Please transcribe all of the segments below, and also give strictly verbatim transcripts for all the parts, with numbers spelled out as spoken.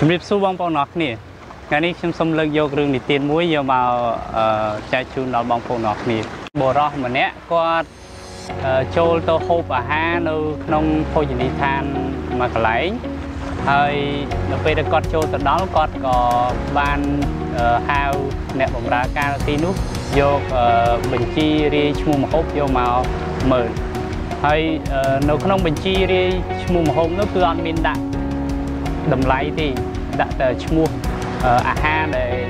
Chúng biết số bóng bóng nọc nè, ngày nay chúng xâm lược vô rừng thì tiền muối vô màu trái chuồn nó bóng bóng nọc nè. Bộ rõ mà nè, có chôl tô hộp ở hà nâu nông phô dị than mà cả lấy. Hơi nó về được con chôl từ đó con có ban hào nẹ bóng ra ca tí nút vô bình chi ri chung một hộp vô màu mở. Hơi nó không bình chi ri chung một hộp nó cứ ăn mình đạn. Đầm lấy thì đặt mua à ha để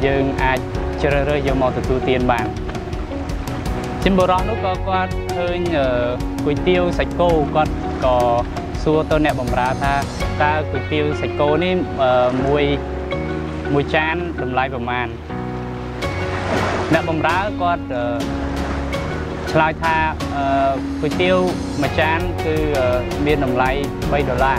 dân ai chơi rơi vào màu từ tiền bàn trên bờ rong lúc có con hơi quỳ tiêu sạch cô con có xua tôi nẹp bầm ra ta ta quỳ tiêu sạch cô ní mùi mùi chan đầm lấy vào màn nẹp bầm ra con lại tha quỳ tiêu mà chan cứ miên đầm lấy bay đổ lại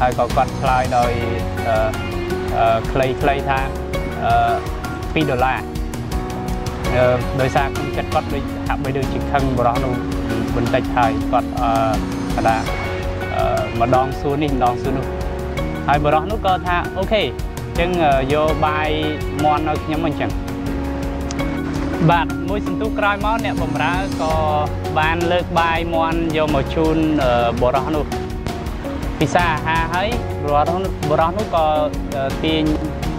hay có quạt lại đời clay clay tha phi đô la đời xa cũng chặt quạt đi hạm bây giờ chỉ khăng vào đó luôn bình tĩnh thay quạt là mà đong xuống đi đong xuống luôn hay vào đó nó cơ tha ok chừng vô bài mòn nó nhắm mình chẳng bạn mỗi sinh tu cài máu nè bầm ra có bàn lược bài mòn vô một chun vào đó luôn pizza ha ấy vào đó vào đó nó có tiền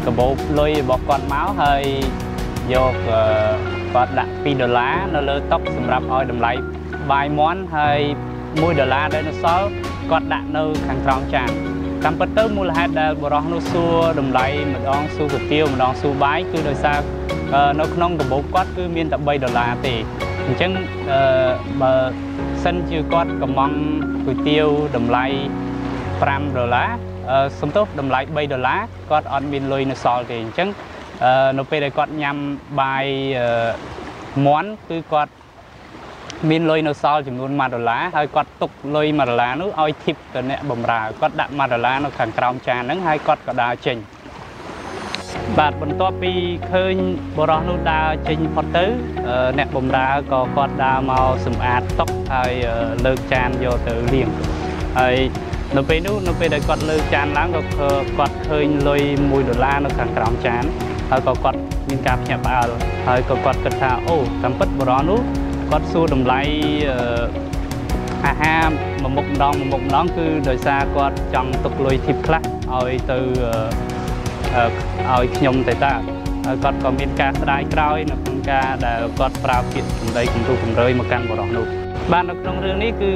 cả bộ lôi bọc quạt máu hơi vô và đặt phi đô la nó lơ tóc sầm rạp oi đầm lấy vài món hay mùi đô la đấy nó xấu còn đặt nơi khang tròn tràn cầm bật tới mua hạt bò rong nó xua đầm lấy mà đong xua củ tiêu mà đong xua bái cứ đời xa nó không có bố quát cứ miên tập bay đô la thì chẳng mà sân chưa quát cầm mong củ tiêu đầm lấy pram đô la sum tốt đầm lấy bay đô la quát ăn miên lôi nó xòi thì chẳng nó về đây con nhằm bài món cứ con miên lôi nó sao chỉ muốn mà đồ lá hay con tục lôi mà đồ lá nó oi thịt từ nẹt bầm ra con đạm mà đồ lá nó càng tròn tràn nắng hai con có đa chỉnh bạt bận to pi khơi bờ rong nó đa chỉnh phật tứ nẹt bầm ra có con đa màu sầm ạt tóc hay lơ tràn vô từ liền hay nó về nó nó về đây con lơ tràn lắm có con khơi lôi mùi đồ lá nó càng tròn tràn hơi có quạt liên cáp nhẹ vào hơi có quạt cật thả ô tầm bứt bờ đó nút quạt xua đầm lấy à ha mà một đòn mà một đòn cứ đời xa quạt chọn tục lùi thịt khát rồi từ rồi nhung tới ta quạt còn liên cáp dài còi nó cũng ca để quạt vào kiện cùng đây cùng tu cùng rơi mà căn bờ đó nút ban đầu trong trường này cứ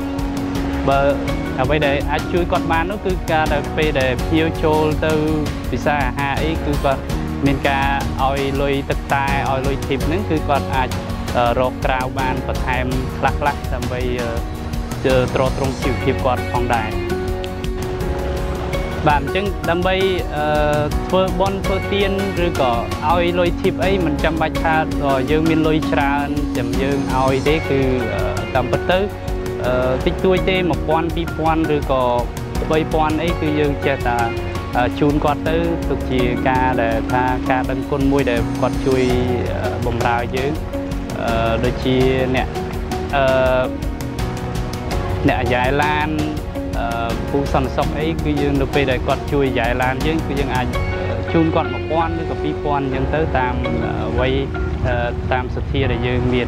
bờ ở đây đời ai chui con man nó cứ ca đời phê để phiêu trôi từ vì sao hà ấy cứ con mình cả oi lôi tất tai oi lôi thịt nướng cứ còn à rọc rau ban và thêm lắc lắc làm bây giờ trộn trong chiều thịt còn phong đại bạn chứng làm bây phơi bon phơi tiên rồi có oi lôi thịt ấy mình chăm bách tha rồi dương mình lôi tràn chấm dương oi thế cứ làm bất tử tích tuổi thế một quan pi quan rồi có bây quan ấy cứ dương che ta chun quạt tới tục chỉ ca để tha ca đăng côn môi để quạt chui bồng rào chứ đôi chi nè nè giải lan phun sần sọc ấy cứ dương được về để quạt chui giải lan chứ cứ dương ai chun quạt một quan với cả phi quan nhưng tới tam quay tam sập thia để dương miền